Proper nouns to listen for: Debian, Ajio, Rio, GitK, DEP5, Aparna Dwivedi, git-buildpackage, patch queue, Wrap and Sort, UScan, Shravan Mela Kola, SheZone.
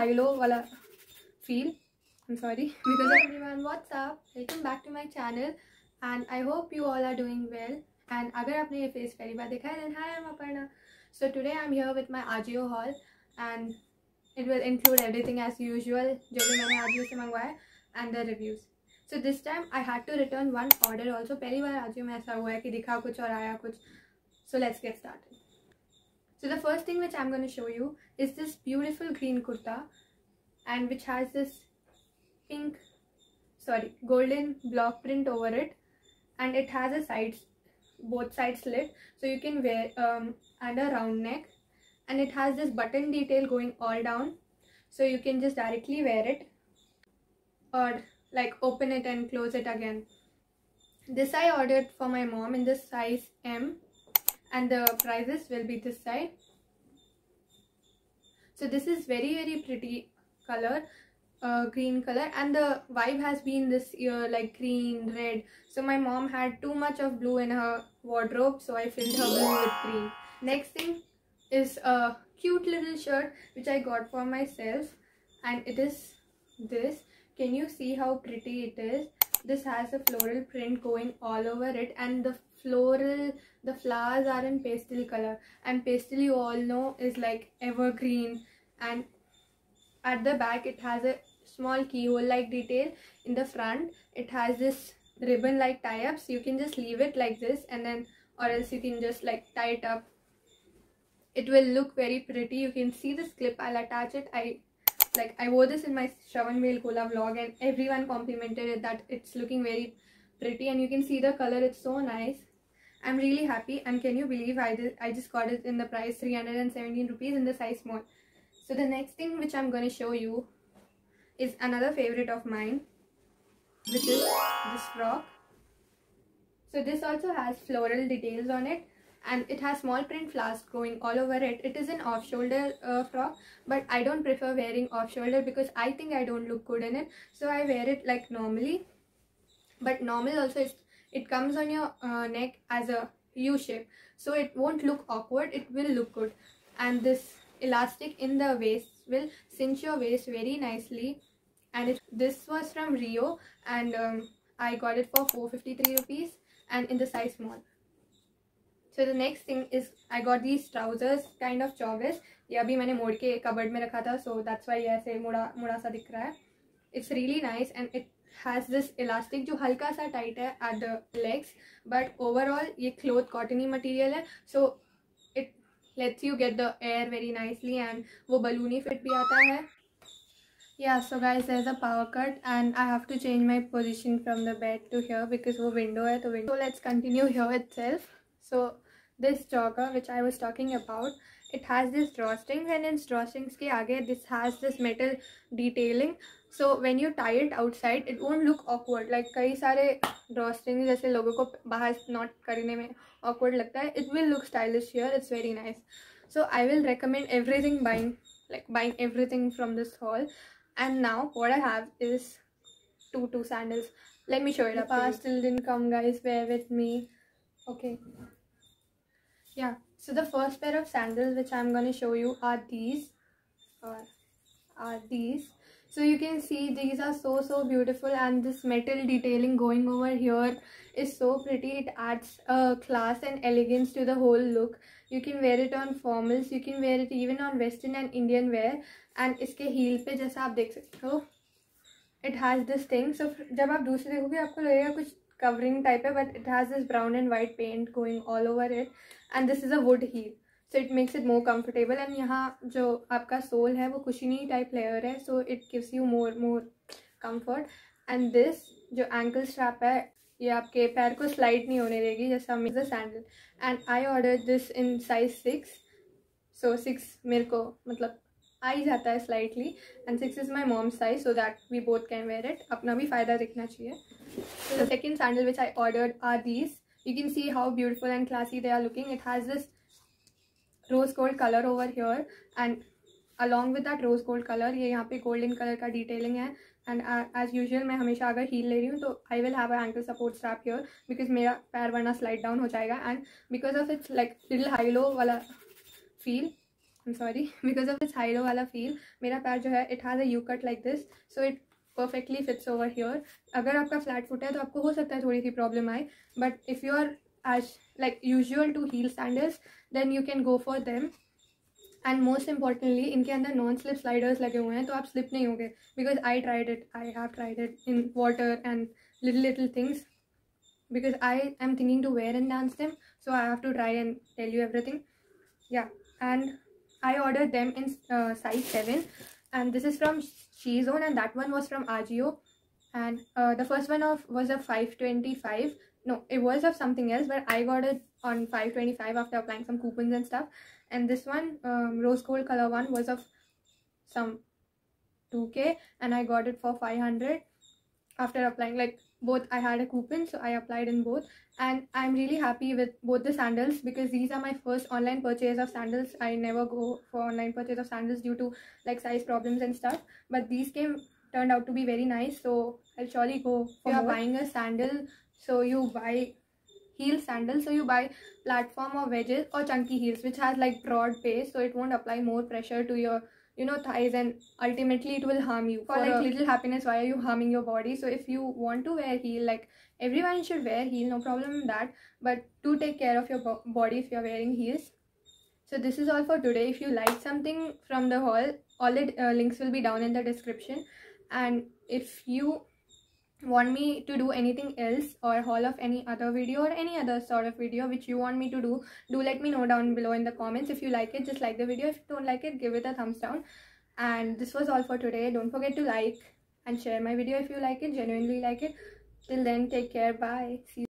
High-low वाला feel. I am sorry because everyone what's up, welcome back to my channel and I hope you all are doing well. And अगर आपने ये face पहली बार देखा है then hi I am Aparna. So today I am here with my Ajio haul and it will include everything as usual जो भी मैंने आजियो से मंगवाया and the reviews. So this time I had to return one order also. पहली बार आजियो में ऐसा हुआ है कि दिखा कुछ और आया कुछ। So let's get started. So the first thing which I'm going to show you is this beautiful green kurta, and which has this golden block print over it, and it has a both sides slit, so you can wear and a round neck, and it has this button detail going all down, so you can just directly wear it, or like open it and close it again. This I ordered for my mom in this size M. And the prices will be this side. So this is very, very pretty color, green color, and the vibe has been this year like green, red. So my mom had too much of blue in her wardrobe, so I filled her blue with green. Next thing is a cute little shirt which I got for myself, and it is this. Can you see how pretty it is? This has a floral print going all over it, and the flowers are in pastel color, and pastel you all know is like evergreen. And at the back it has a small keyhole like detail. In the front it has this ribbon like tie-ups. You can just leave it like this, and then or else you can just like tie it up. It will look very pretty. You can see this clip, I'll attach it. I wore this in my Shravan Mela Kola vlog, and everyone complimented it that it's looking very pretty, and you can see the color. It's so nice. I'm really happy, and can you believe I just got it in the price 317 rupees in the size small. So the next thing which I'm going to show you is another favorite of mine, which is this frock. So this also has floral details on it, and it has small print flowers going all over it. It is an off-shoulder frock, but I don't prefer wearing off-shoulder because I think I don't look good in it. So I wear it like normally, but normal also it comes on your neck as a U shape, so it won't look awkward. It will look good, and this elastic in the waist will cinch your waist very nicely. And this was from Rio, and I got it for 453 rupees, and in the size small. So the next thing is I got these trousers, kind of joggers. ये अभी मैंने मोड़ के cupboard में रखा था, so that's why ये ऐसे मुड़ा सा दिख रहा है. It's really nice, and it has this elastic जो हल्का सा tight है at the legs, but overall ये cloth cottony material है, so it lets you get the air very nicely, and वो balloony fit भी आता है. Yeah, so guys, there's a power cut, and I have to change my position from the bed to here because वो window है, तो window. So let's continue here itself. So this jogger which I was talking about, it has this drawstrings, and in drawstrings के आगे this has this metal detailing. So when you tie it outside, it won't look awkward. Like कई सारे drawstrings जैसे लोगों को बाहर knot करने में awkward लगता है. It will look stylish here. It's very nice. So I will recommend buying everything from this haul. And now what I have is two sandals. Let me show it up. The pastel didn't come, guys. Bear with me. Okay. Yeah, so the first pair of sandals which I'm going to show you are these, so you can see these are so beautiful, and this metal detailing going over here is so pretty. It adds class and elegance to the whole look. You can wear it on formals, you can wear it even on Western and Indian wear, and iske heel pe jaisa aap dekh sakte ho, it has this thing. So jab aap dusre dekhoge aapko lagega kuch covering type है, but it has this brown and white paint going all over it, and this is a wood heel, so it makes it more comfortable. And यहाँ जो आपका soul है वो cushiony type layer है, so it gives you more comfort. And this जो ankle strap है ये आपके पैर को slide नहीं होने देगी जैसा मेरा sandal. And I ordered this in size 6, so 6 मेरे को मतलब आ ही जाता है slightly, and 6 is my mom's size, so that we both can wear it. अपना भी फ़ायदा दिखना चाहिए. So the second sandal which I ordered are these. You can see how beautiful and classy they are looking. It has this rose gold color over here, and along with that rose gold color ये यहाँ पे golden color का detailing है. And as usual मैं हमेशा अगर heel ले रही हूँ तो I will have an ankle support strap here because मेरा पैर वरना slide down हो जाएगा, and because of its like little high low वाला feel. I'm sorry, because of this high low वाला feel मेरा पैर जो है it has a U cut like this, so it perfectly fits over here. अगर आपका flat foot है तो आपको हो सकता है थोड़ी सी problem आए, but if you are as like usual to heel sandals, then you can go for them. And most importantly, इनके अंदर non-slip sliders लगे हुए हैं तो आप slip नहीं होंगे, because I tried it, I have tried it in water and little things. Because I am thinking to wear and dance them, so I have to try and tell you everything. Yeah, and I ordered them in size 7, and this is from SheZone, and that one was from Ajio, and the first one was a 525. No, it was of something else, but I got it on 525 after applying some coupons and stuff. And this one, rose gold color one, was of some 2K, and I got it for 500 after applying like. Both I had a coupon, so I applied in both, and I'm really happy with both the sandals because these are my first online purchase of sandals. I never go for online purchase of sandals due to like size problems and stuff, but these turned out to be very nice, so I'll surely go for more. Buying a sandal, so you buy heel sandals, so you buy platform or wedges or chunky heels which has like broad base, so it won't apply more pressure to your thighs, and ultimately it will harm you. For like little happiness, why are you harming your body? So if you want to wear heel, like everyone should wear heel, no problem in that, but do take care of your body if you are wearing heels. So this is all for today. If you like something from the haul, all the links will be down in the description, and if you want me to do anything else or haul of any other video or any other sort of video which you want me to do, do let me know down below in the comments. If you like it, just like the video. If you don't like it, give it a thumbs down. And this was all for today. Don't forget to like and share my video if you like it, genuinely like it. Till then, take care, bye, see you.